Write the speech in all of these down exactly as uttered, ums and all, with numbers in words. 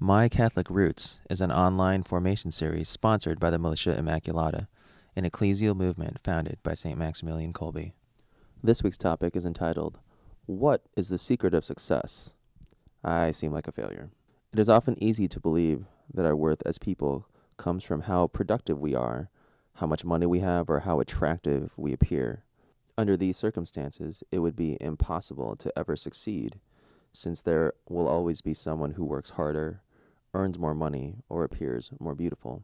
My Catholic Roots is an online formation series sponsored by the Militia Immaculata, an ecclesial movement founded by Saint Maximilian Kolbe. This week's topic is entitled, What is the Secret of Success? I seem like a failure. It is often easy to believe that our worth as people comes from how productive we are, how much money we have, or how attractive we appear. Under these circumstances, it would be impossible to ever succeed, since there will always be someone who works harder, earns more money, or appears more beautiful.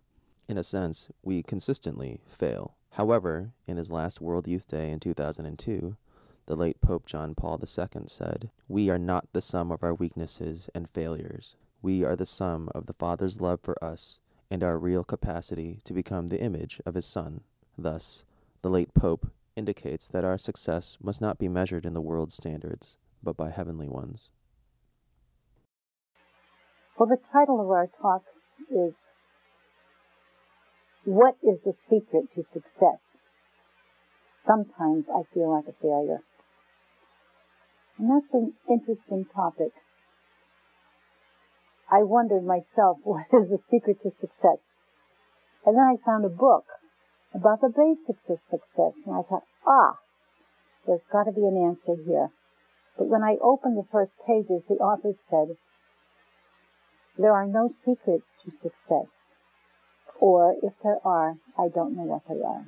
In a sense, we consistently fail. However, in his last World Youth Day in two thousand two, the late Pope John Paul the Second said, "We are not the sum of our weaknesses and failures. We are the sum of the Father's love for us and our real capacity to become the image of his Son." Thus, the late Pope indicates that our success must not be measured in the world's standards, but by heavenly ones. Well, the title of our talk is, What is the Secret to Success? Sometimes I feel like a failure. And that's an interesting topic. I wondered myself, what is the secret to success? And then I found a book about the basics of success, and I thought, ah, there's got to be an answer here. But when I opened the first pages, the author said, there are no secrets to success. Or if there are, I don't know what they are.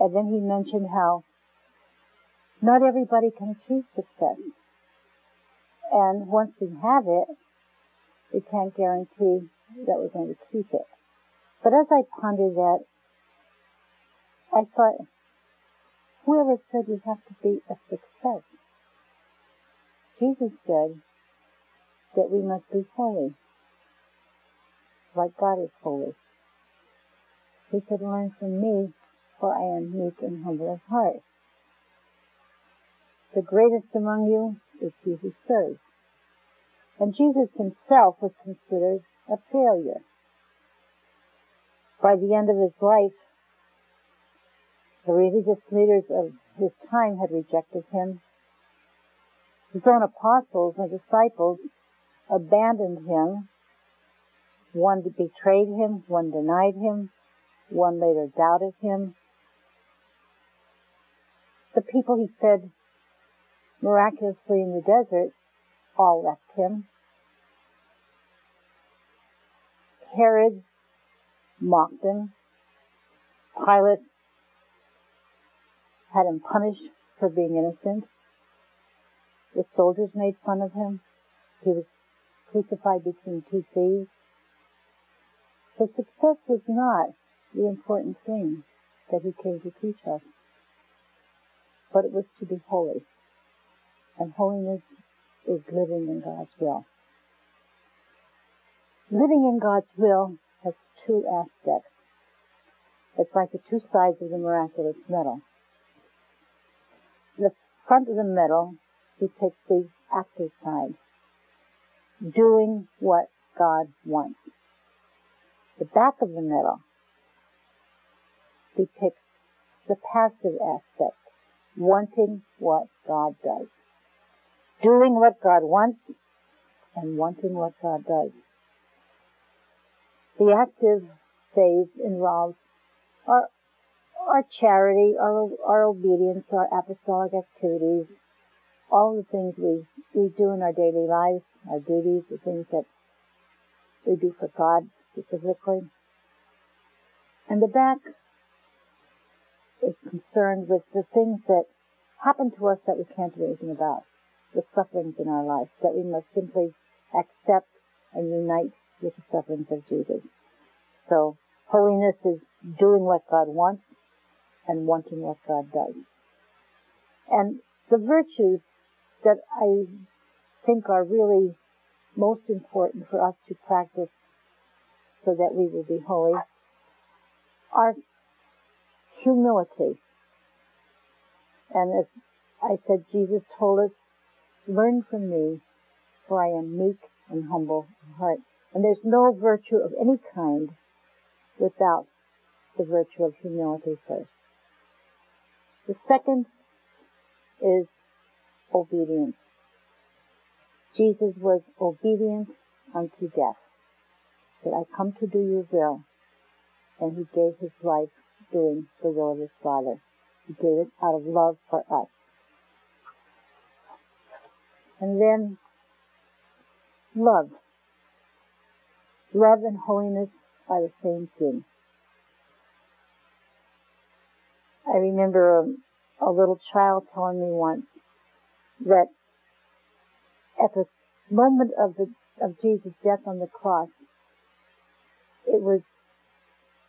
And then he mentioned how not everybody can achieve success. And once we have it, we can't guarantee that we're going to keep it. But as I pondered that, I thought, whoever said you have to be a success? Jesus said that we must be holy, like God is holy. He said, learn from me, for I am meek and humble of heart. The greatest among you is he who serves. And Jesus himself was considered a failure. By the end of his life, the religious leaders of his time had rejected him. His own apostles and disciples abandoned him. One betrayed him, one denied him, one later doubted him. The people he fed miraculously in the desert all left him. Herod mocked him. Pilate had him punished for being innocent. The soldiers made fun of him. He was crucified between two thieves. So success was not the important thing that he came to teach us, but it was to be holy. And holiness is living in God's will. Living in God's will has two aspects. It's like the two sides of the miraculous medal. The front of the medal depicts the active side, doing what God wants. The back of the medal depicts the passive aspect, wanting what God does. Doing what God wants and wanting what God does. The active phase involves our, our charity, our, our obedience, our apostolic activities, all the things we, we do in our daily lives, our duties, the things that we do for God specifically. And the back is concerned with the things that happen to us that we can't do anything about, the sufferings in our life, that we must simply accept and unite with the sufferings of Jesus. So holiness is doing what God wants and wanting what God does. And the virtues that I think are really most important for us to practice so that we will be holy are humility. And as I said, Jesus told us, learn from me, for I am meek and humble in heart. And there's no virtue of any kind without the virtue of humility first. The second is obedience. Jesus was obedient unto death. He said, I come to do your will. And he gave his life doing the will of his Father. He gave it out of love for us. And then, love. Love and holiness are the same thing. I remember a, a little child telling me once that at the moment of, the, of Jesus' death on the cross, it was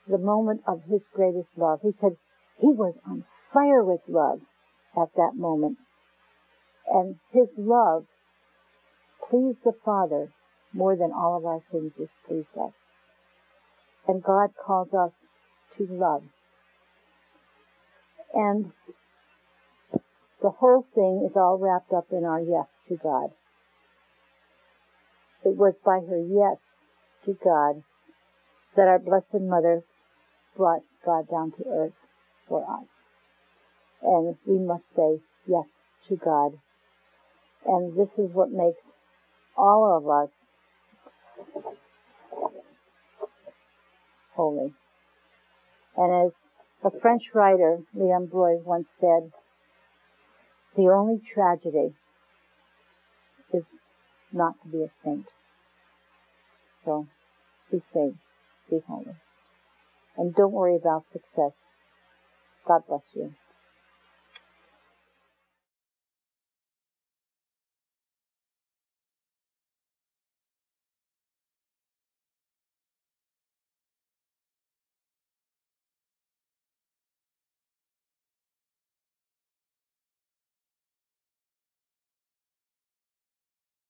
the moment of his greatest love. He said he was on fire with love at that moment. And his love pleased the Father more than all of our sins displeased us. And God calls us to love. And the whole thing is all wrapped up in our yes to God. It was by her yes to God that our Blessed Mother brought God down to earth for us. And we must say yes to God. And this is what makes all of us holy. And as a French writer, Léon Bloy, once said, the only tragedy is not to be a saint. So, be saints, be holy. And don't worry about success. God bless you.